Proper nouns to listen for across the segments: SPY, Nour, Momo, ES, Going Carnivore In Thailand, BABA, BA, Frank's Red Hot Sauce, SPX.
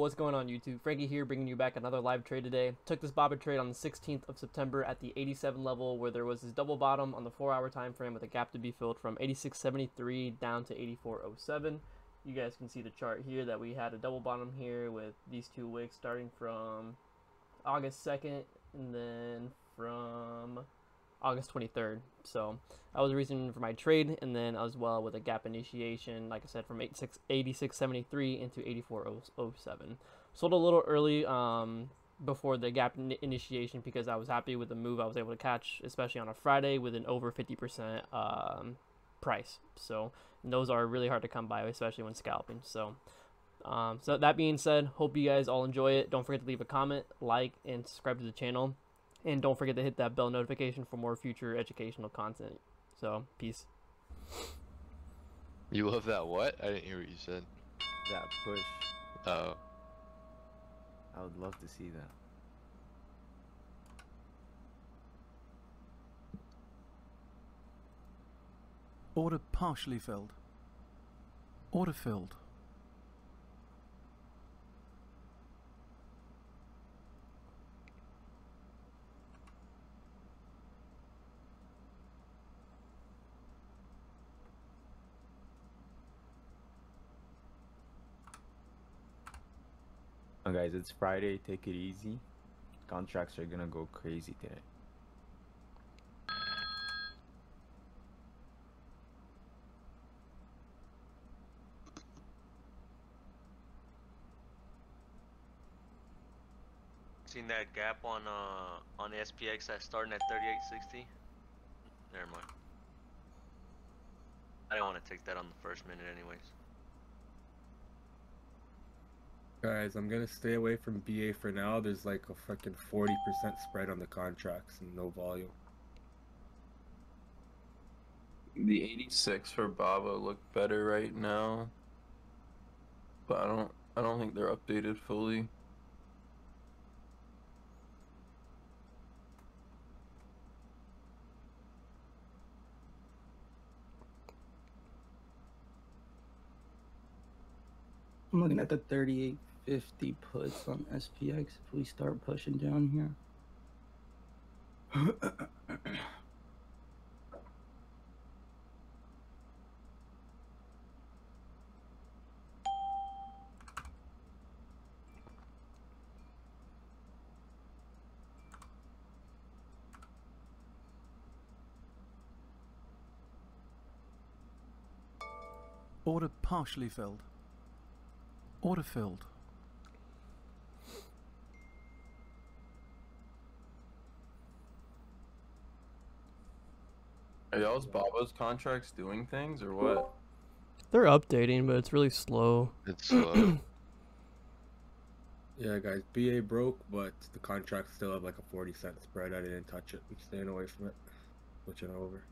what's going on YouTube? Frankie here, bringing you back another live trade today. Took this BABA trade on the 16th of September at the 87 level, where there was this double bottom on the 4-hour time frame with a gap to be filled from 86.73 down to 84.07. You guys can see the chart here that we had a double bottom here with these two wicks starting from August 2nd and then from August 23rd. So that was the reason for my trade, and then as well with a gap initiation, like I said, from 86.73 into 84.07. Sold a little early before the gap initiation because I was happy with the move I was able to catch, especially on a Friday with an over 50% price. So those are really hard to come by, especially when scalping. So that being said, hope you guys all enjoy it. Don't forget to leave a comment, like, and subscribe to the channel. And don't forget to hit that bell notification for more future educational content. So, peace. You love that what? I didn't hear what you said. That push. Oh. I would love to see that. Order partially filled. Order filled. Guys, it's Friday. Take it easy. Contracts are gonna go crazy today. Seen that gap on the SPX that's starting at 38.60. Never mind. I don't want to take that on the first minute, anyways. Guys, I'm gonna stay away from BA for now. There's like a fucking 40% spread on the contracts and no volume. The 86 for BABA look better right now, but I don't think they're updated fully. I'm looking at the 38.50 puts on SPX if we start pushing down here. Order partially filled. Order filled. Are y'all's BABA's contracts doing things or what? They're updating, but it's really slow. It's slow. Yeah, guys, BA broke, but the contracts still have like a 40-cent spread. I didn't touch it. I'm staying away from it. Switching over.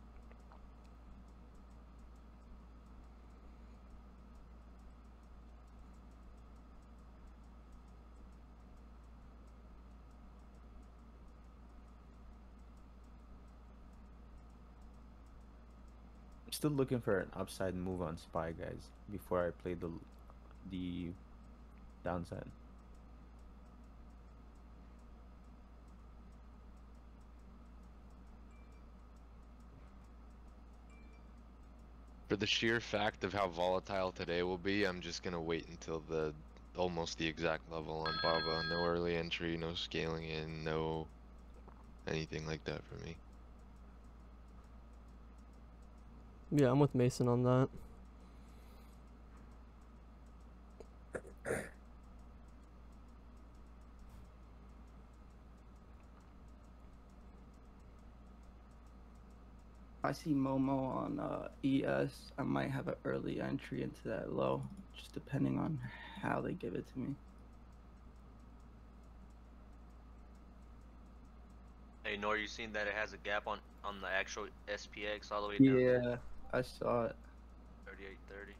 Still looking for an upside move on SPY, guys, before I play the downside. For the sheer fact of how volatile today will be, I'm just gonna wait until the almost the exact level on BABA. No early entry, no scaling in, no anything like that for me. Yeah, I'm with Mason on that. I see Momo on ES. I might have an early entry into that low, just depending on how they give it to me. Hey, Nour, you seen that it has a gap on the actual SPX all the way down? Yeah. There? I saw it. 38.30.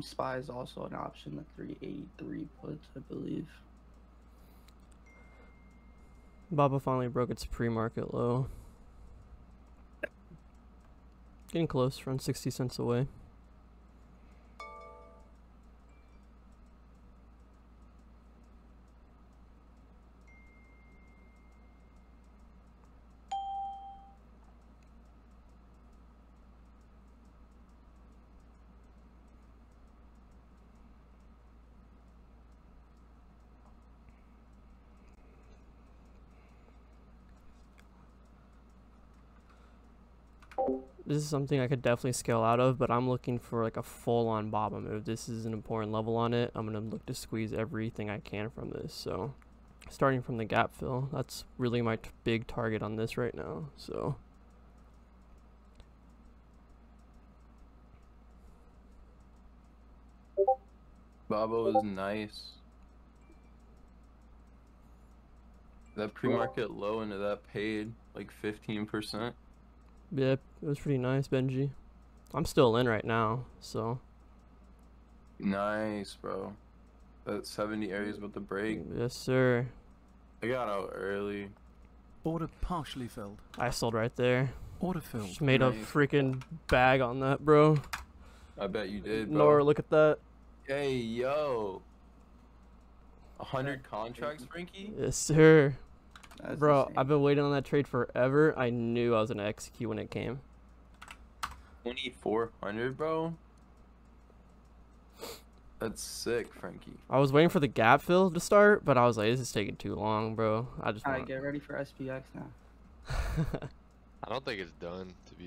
SPY is also an option, the 383 puts, I believe. BABA finally broke its pre-market low. Getting close, around 60 cents away. This is something I could definitely scale out of, but I'm looking for like a full-on BABA move. This is an important level on it. I'm gonna look to squeeze everything I can from this. So starting from the gap fill, that's really my big target on this right now. So BABA was nice. That pre-market low into that paid like 15%. Yeah, it was pretty nice, Benji. I'm still in right now, so. Nice, bro. That 70 area's about to break. Yes, sir. I got out early. Order partially filled. I sold right there. Order filled. Just made nice. A freaking bag on that, bro. I bet you did, bro. Nour, look at that. Hey, yo. 100 contracts, Frankie? Yes, sir. That's bro, insane. I've been waiting on that trade forever. I knew I was gonna execute when it came. 2,400, bro. That's sick, Frankie. I was waiting for the gap fill to start, but I was like, this is taking too long, bro. I just. All right, get ready for SPX now. I don't think it's done, to be.